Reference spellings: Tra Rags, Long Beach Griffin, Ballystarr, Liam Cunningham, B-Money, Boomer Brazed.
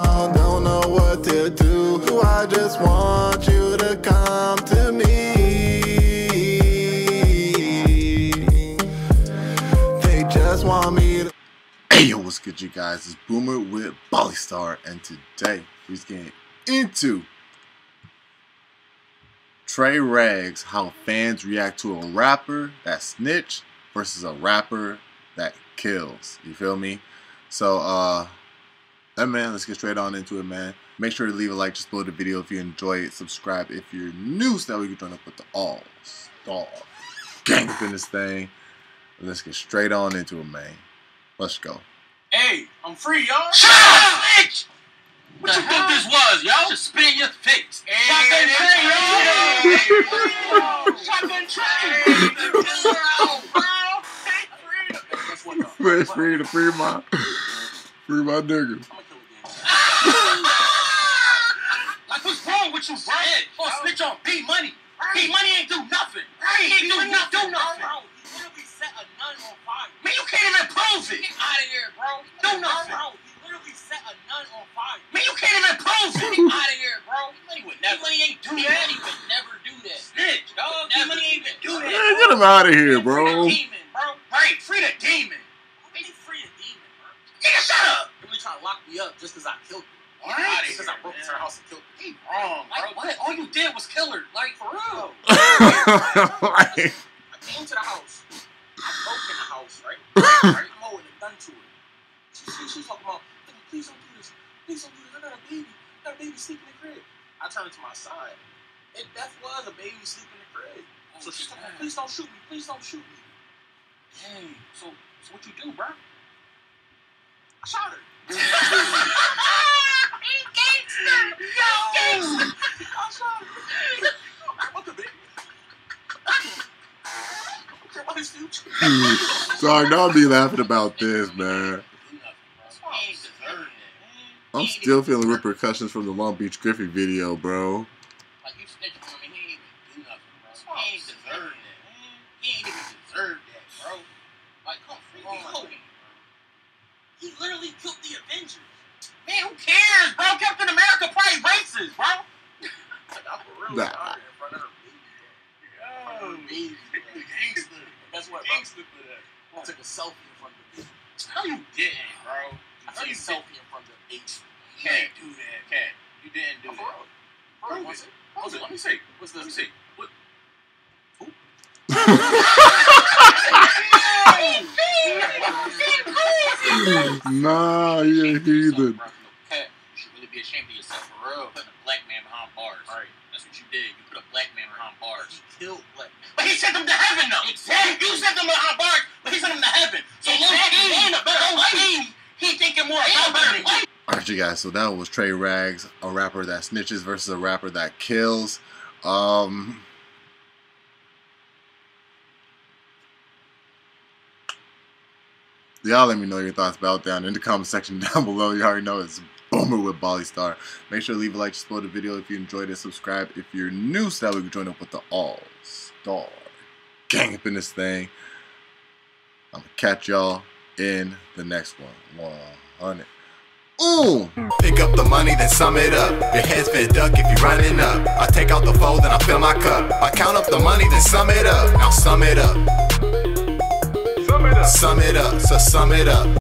I don't know what to do. I just want you to come to me. They just want me to. Hey, yo, what's good, you guys? It's Boomer with Ballystarr, and today we're getting into Tra Rags, how fans react to a rapper that snitched versus a rapper that kills. You feel me? So, man, let's get straight on into it, man. Make sure to leave a like, just below the video if you enjoy it. Subscribe if you're new, so that we can join up with the all-star gang in this thing. Let's get straight on into it, man. Let's go. Hey, I'm free, y'all. Shut up, bitch! What you think this was, yo? Just spit in your face. Shotgun train, yo! Shotgun train! Fresh free to free my... Free my nigga. Like, what's wrong with you, bro? Oh, snitch on B-Money. B-Money ain't do nothing. He ain't do nothing. You literally set a nun on fire. Man, you can't even prove it. Get out of here, bro. Do nothing. You literally set a nun on fire. Man, you can't even prove it. Get out of here, bro. B-Money would never. B-Money ain't do that. B-Money would never do that. Snitch, dog. B-Money ain't even do that. Man, get him out of here, bro. Free the demon, bro. Right, free the demon. Nigga, shut up! You really trying to lock me up just because I killed you. All right? Because I broke into her house and killed you. He wrong, like, bro. What? All you did was kill her. Like, for real. I came to the house. I broke in the house, right? I'm holding a gun to her. She's talking about, please don't do this. Please don't do this. I got a baby. I got a baby sleeping in the crib. I turned to my side. It that was a baby sleeping in the crib. Oh, so she's talking about, please don't shoot me. Please don't shoot me. Dang. So what you do, bro? I shot her. He gangster. Yo, gangster. I shot her. What the bitch? Sorry, don't be laughing about this, man. I'm still feeling repercussions from the Long Beach Griffin video, bro. Like, you snitched on me. He ain't even do nothing, bro. He ain't deserved that. He ain't even deserved that, bro. Like, come free me. He literally killed the Avengers. Man, who cares, bro? Captain America probably racist, bro. I'm for real sorry in front of her baby. Yo, gangster. That's what gangster for that. I took a selfie in front of the baby. No, you didn't, bro. I took a selfie in front of the baby. You can't do that, cat. You didn't do that. Bro, let me see. What's this? Let me see. What? Who? Nah, you ain't heathen. You should really be ashamed of yourself, for real. Putting a black man behind bars. Right. That's what you did. You put a black man behind bars. He killed black men. But he sent them to heaven, though. Exactly. You sent them behind bars, but he sent them to heaven. So he thinking more about better life. Alright, you guys. So that was Tra Rags, a rapper that snitches versus a rapper that kills. Y'all let me know your thoughts about down in the comment section down below. You already know it's Boomer with Ballystarr. Make sure to leave a like, just below the video if you enjoyed it. Subscribe if you're new, so that we can join up with the all-star gang up in this thing. I'm gonna catch y'all in the next one. 100. Ooh! Pick up the money, then sum it up. Your head's fed duck if you're running up. I take out the fold, then I fill my cup. I count up the money, then sum it up. Now sum it up. Sum it up, so sum it up.